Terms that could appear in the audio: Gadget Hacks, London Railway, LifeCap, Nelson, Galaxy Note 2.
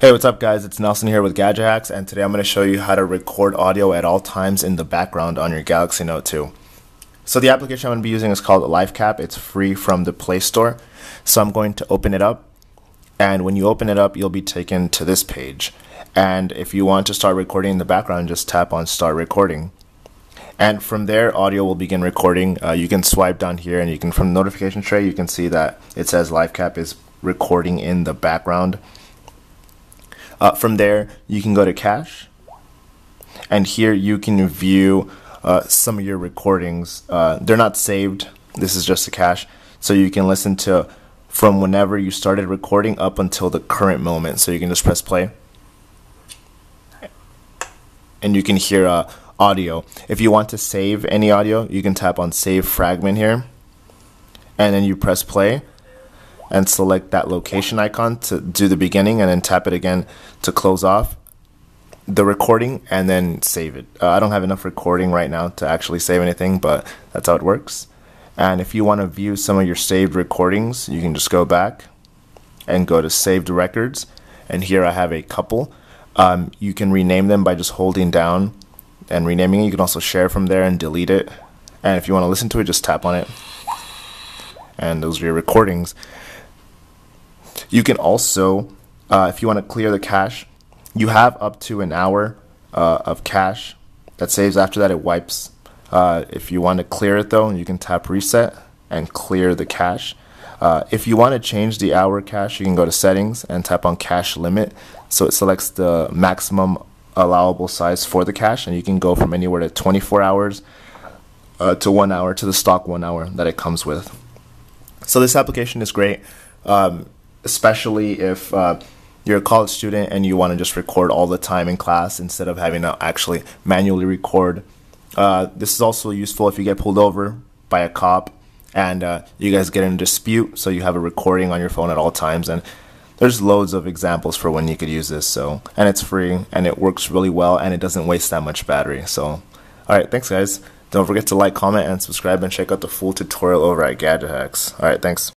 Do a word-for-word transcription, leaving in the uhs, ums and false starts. Hey, what's up guys? It's Nelson here with Gadget Hacks, and today I'm going to show you how to record audio at all times in the background on your Galaxy Note two. So the application I'm going to be using is called LifeCap. It's free from the Play Store. So I'm going to open it up, and when you open it up, you'll be taken to this page. And if you want to start recording in the background, just tap on Start Recording. And from there, audio will begin recording. Uh, you can swipe down here, and you can, from the notification tray, you can see that it says LifeCap is recording in the background. Uh, from there, you can go to cache, and here you can view uh, some of your recordings. Uh, they're not saved, this is just a cache, so you can listen to from whenever you started recording up until the current moment. So you can just press play, and you can hear uh, audio. If you want to save any audio, you can tap on Save Fragment here, and then you press play and select that location icon to do the beginning, and then tap it again to close off the recording and then save it. Uh, I don't have enough recording right now to actually save anything, but that's how it works. And if you want to view some of your saved recordings, you can just go back and go to Saved Records, and here I have a couple. Um, you can rename them by just holding down and renaming it. You can also share from there and delete it. And if you want to listen to it, just tap on it. And those are your recordings. You can also, uh, if you want to clear the cache, you have up to an hour uh, of cache that saves. After that, it wipes. Uh, if you want to clear it though, you can tap reset and clear the cache. Uh, if you want to change the hour cache, you can go to settings and tap on cache limit. So it selects the maximum allowable size for the cache, and you can go from anywhere to twenty-four hours uh, to one hour to the stock one hour that it comes with. So this application is great. Um, especially if uh, you're a college student and you want to just record all the time in class instead of having to actually manually record. Uh, this is also useful if you get pulled over by a cop and uh, you guys get in a dispute, so you have a recording on your phone at all times. And there's loads of examples for when you could use this. So, and it's free, and it works really well, and it doesn't waste that much battery. So, all right, thanks guys. Don't forget to like, comment, and subscribe, and check out the full tutorial over at Gadget Hacks. All right, thanks.